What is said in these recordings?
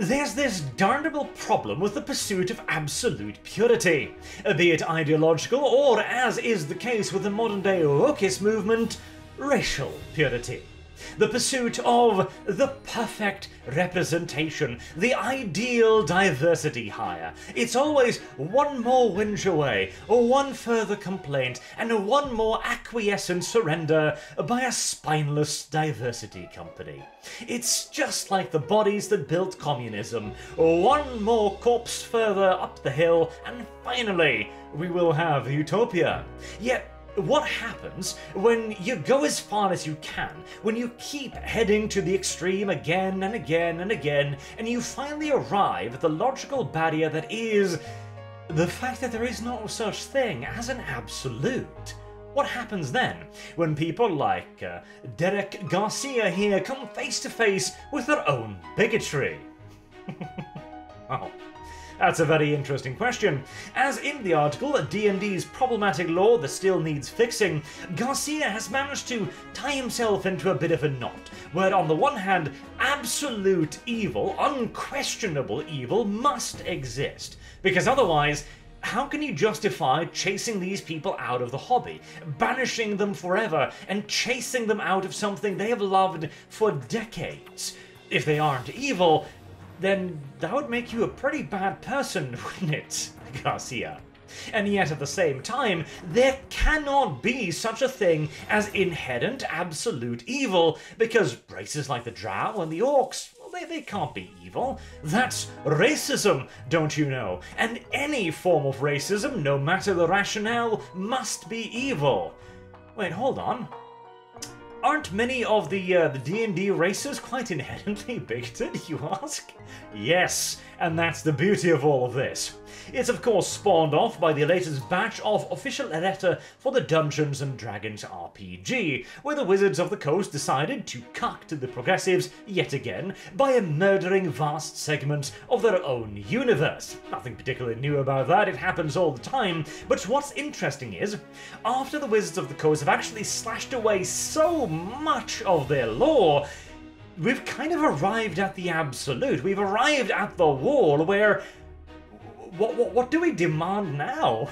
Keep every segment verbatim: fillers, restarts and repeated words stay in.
There's this damnable problem with the pursuit of absolute purity, be it ideological or, as is the case with the modern-day wokeist movement, racial purity. The pursuit of the perfect representation, the ideal diversity hire. It's always one more whinge away, one further complaint, and one more acquiescent surrender by a spineless diversity company. It's just like the bodies that built communism. One more corpse further up the hill, and finally we will have utopia. Yet, what happens when you go as far as you can, when you keep heading to the extreme again and again and again, and you finally arrive at the logical barrier that is the fact that there is no such thing as an absolute? What happens then, when people like uh, Derek Garcia here come face to face with their own bigotry? Wow. That's a very interesting question. As in the article, D and D's problematic law that still needs fixing, Garcia has managed to tie himself into a bit of a knot, where on the one hand, absolute evil, unquestionable evil, must exist, because otherwise, how can you justify chasing these people out of the hobby, banishing them forever, and chasing them out of something they have loved for decades? If they aren't evil, then that would make you a pretty bad person, wouldn't it, Garcia? And yet at the same time, there cannot be such a thing as inherent absolute evil, because races like the Drow and the Orcs, well, they, they can't be evil. That's racism, don't you know? And any form of racism, no matter the rationale, must be evil. Wait, hold on. Aren't many of the uh, the D and D races quite inherently bigoted, you ask? Yes, and that's the beauty of all of this. It's of course spawned off by the latest batch of official letter for the Dungeons and Dragons R P G, where the Wizards of the Coast decided to cuck to the progressives yet again by murdering vast segments of their own universe. Nothing particularly new about that, it happens all the time, but what's interesting is, after the Wizards of the Coast have actually slashed away so much of their lore, we've kind of arrived at the absolute. We've arrived at the wall where, what, what, what do we demand now?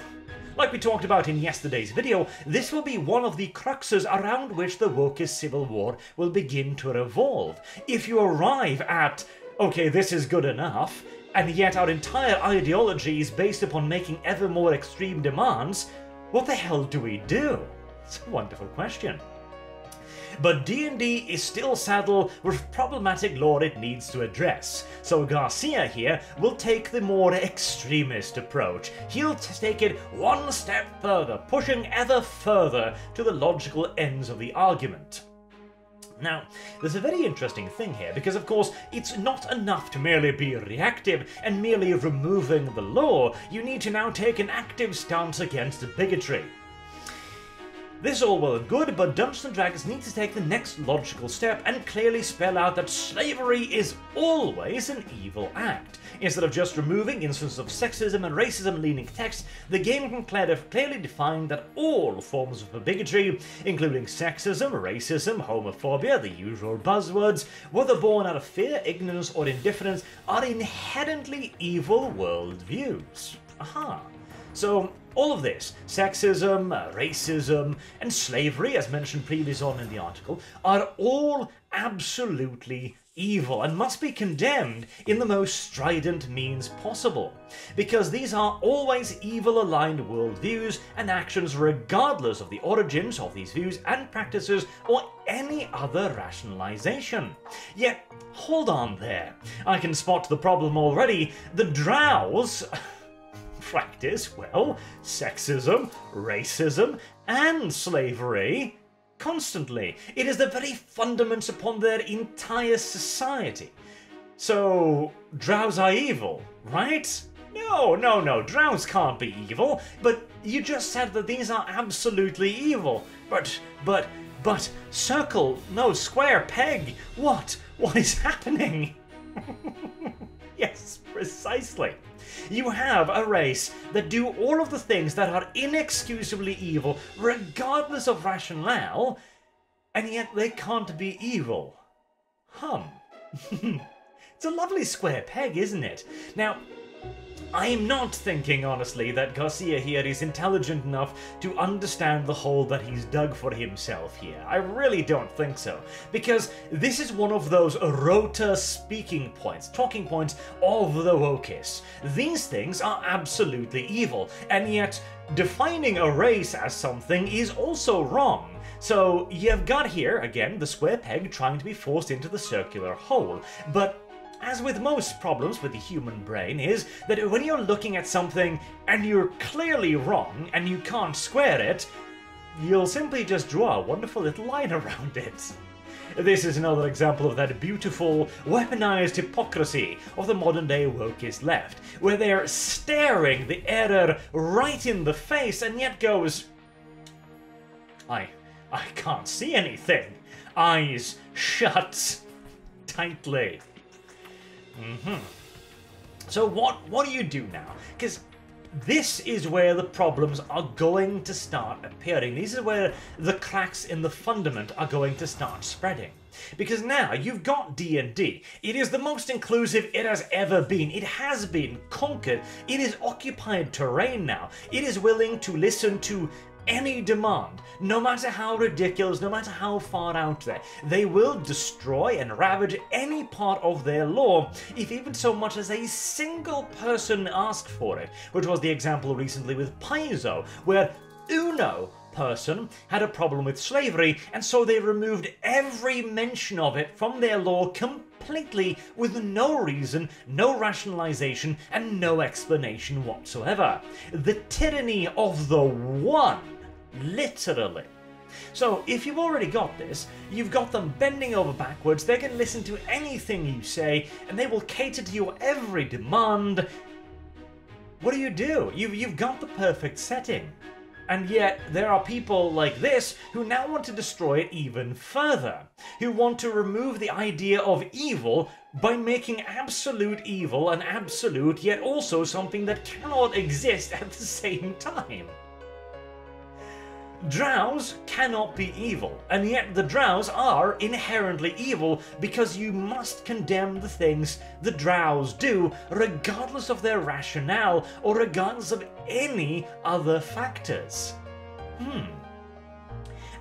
Like we talked about in yesterday's video, this will be one of the cruxes around which the wokest civil war will begin to revolve. If you arrive at, okay, this is good enough, and yet our entire ideology is based upon making ever more extreme demands, what the hell do we do? It's a wonderful question. But D and D is still saddled with problematic lore it needs to address, so Garcia here will take the more extremist approach. He'll take it one step further, pushing ever further to the logical ends of the argument. Now, there's a very interesting thing here, because of course it's not enough to merely be reactive and merely removing the lore. You need to now take an active stance against bigotry. This is all well and good, but Dungeons and Dragons needs to take the next logical step and clearly spell out that slavery is always an evil act. Instead of just removing instances of sexism and racism-leaning texts, the game can clearly define that all forms of bigotry, including sexism, racism, homophobia, the usual buzzwords, whether born out of fear, ignorance, or indifference, are inherently evil worldviews. Aha. So, all of this, sexism, racism, and slavery, as mentioned previously on in the article, are all absolutely evil and must be condemned in the most strident means possible, because these are always evil-aligned worldviews and actions regardless of the origins of these views and practices or any other rationalization. Yet, hold on there. I can spot the problem already. The Drows practice, well, sexism, racism, and slavery constantly. It is the very fundaments upon their entire society. So, Drows are evil, right? No, no, no, Drows can't be evil, but you just said that these are absolutely evil. But, but, but, circle, no, square, peg, what? What is happening? Yes, precisely. You have a race that do all of the things that are inexcusably evil, regardless of rationale, and yet they can't be evil. Hum. It's a lovely square peg, isn't it? Now, I'm not thinking, honestly, that Garcia here is intelligent enough to understand the hole that he's dug for himself here. I really don't think so, because this is one of those rotor speaking points, talking points of the Wokis. These things are absolutely evil, and yet defining a race as something is also wrong. So you've got here, again, the square peg trying to be forced into the circular hole, but as with most problems with the human brain is that when you're looking at something and you're clearly wrong and you can't square it, you'll simply just draw a wonderful little line around it. This is another example of that beautiful, weaponized hypocrisy of the modern-day Wokist left, where they're staring the error right in the face and yet goes, I, I can't see anything. Eyes shut tightly. Mm-hmm. So what, what do you do now? Because this is where the problems are going to start appearing. This is where the cracks in the fundament are going to start spreading. Because now you've got D and D. It is the most inclusive it has ever been. It has been conquered. It is occupied terrain now. It is willing to listen to any demand, no matter how ridiculous, no matter how far out there. They will destroy and ravage any part of their lore if even so much as a single person asks for it, which was the example recently with Paizo, where Uno person had a problem with slavery, and so they removed every mention of it from their lore completely with no reason, no rationalization, and no explanation whatsoever. The tyranny of the one. Literally. So if you've already got this, you've got them bending over backwards, they can listen to anything you say, and they will cater to your every demand. What do you do? You've, you've got the perfect setting. And yet, there are people like this who now want to destroy it even further, who want to remove the idea of evil by making absolute evil an absolute, yet also something that cannot exist at the same time. Drows cannot be evil, and yet the drows are inherently evil because you must condemn the things the drows do, regardless of their rationale or regardless of any other factors. Hmm.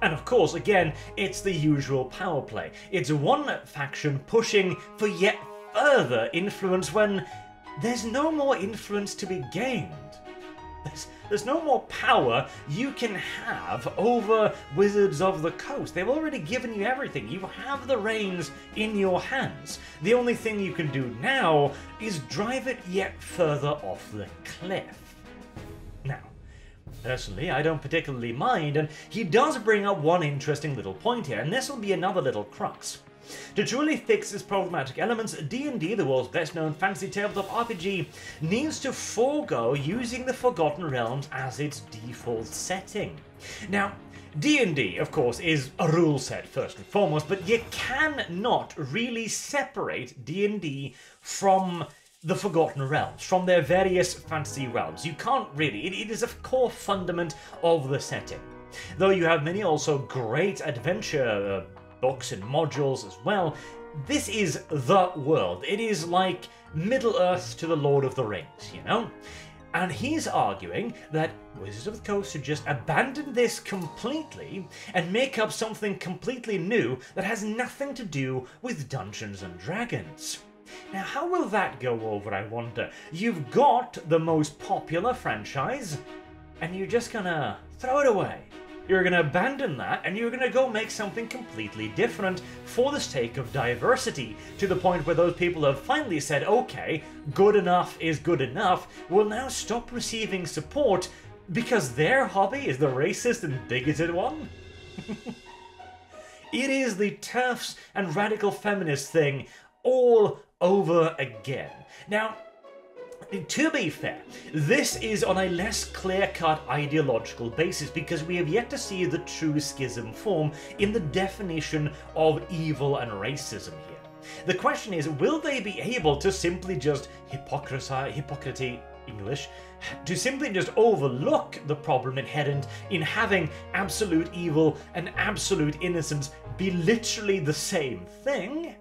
And of course, again, it's the usual power play. It's one faction pushing for yet further influence when there's no more influence to be gained. There's, there's no more power you can have over Wizards of the Coast. They've already given you everything. You have the reins in your hands. The only thing you can do now is drive it yet further off the cliff. Now, personally, I don't particularly mind, and he does bring up one interesting little point here, and this will be another little crux. To truly fix its problematic elements, D and D, the world's best-known fantasy tabletop R P G, needs to forego using the Forgotten Realms as its default setting. Now, D and D, of course, is a rule set first and foremost, but you cannot really separate D and D from the Forgotten Realms, from their various fantasy realms. You can't really. It, it is a core fundament of the setting. Though you have many also great adventure uh, books and modules as well, this is the world. It is like Middle-earth to the Lord of the Rings, you know? And he's arguing that Wizards of the Coast should just abandon this completely and make up something completely new that has nothing to do with Dungeons and Dragons. Now, how will that go over, I wonder? You've got the most popular franchise, and you're just gonna throw it away. You're going to abandon that, and you're going to go make something completely different for the sake of diversity, to the point where those people have finally said, okay, good enough is good enough, will now stop receiving support because their hobby is the racist and bigoted one? It is the TERFs and radical feminist thing all over again. Now, to be fair, this is on a less clear-cut ideological basis because we have yet to see the true schism form in the definition of evil and racism here. The question is, will they be able to simply just hypocrisy, hypocrisy, English, to simply just overlook the problem inherent in having absolute evil and absolute innocence be literally the same thing?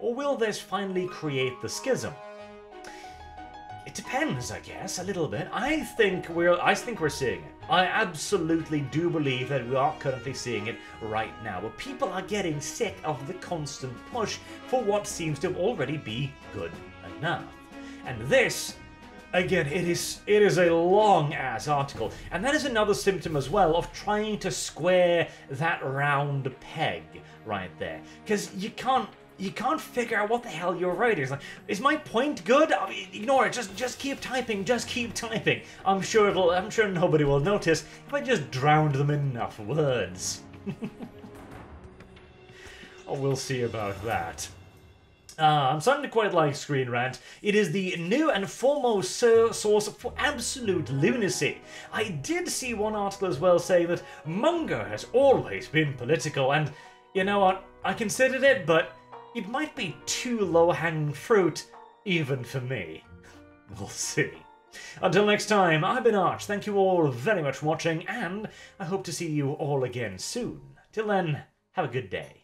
Or will this finally create the schism? It depends, I guess, a little bit. I think we're I think we're seeing it. I absolutely do believe that we are currently seeing it right now, where people are getting sick of the constant push for what seems to already be good enough. And this, again, it is it is a long-ass article. And that is another symptom as well of trying to square that round peg right there. Because you can't You can't figure out what the hell you're writing. It's like, is my point good? I mean, ignore it. Just, just keep typing. Just keep typing. I'm sure it'll. I'm sure nobody will notice if I just drowned them in enough words. Oh, we'll see about that. Uh, I'm starting to quite like Screen Rant. It is the new and foremost source for absolute lunacy. I did see one article as well saying that Munger has always been political, and you know what? I considered it, but it might be too low-hanging fruit, even for me. We'll see. Until next time, I've been Arch. Thank you all very much for watching, and I hope to see you all again soon. Till then, have a good day.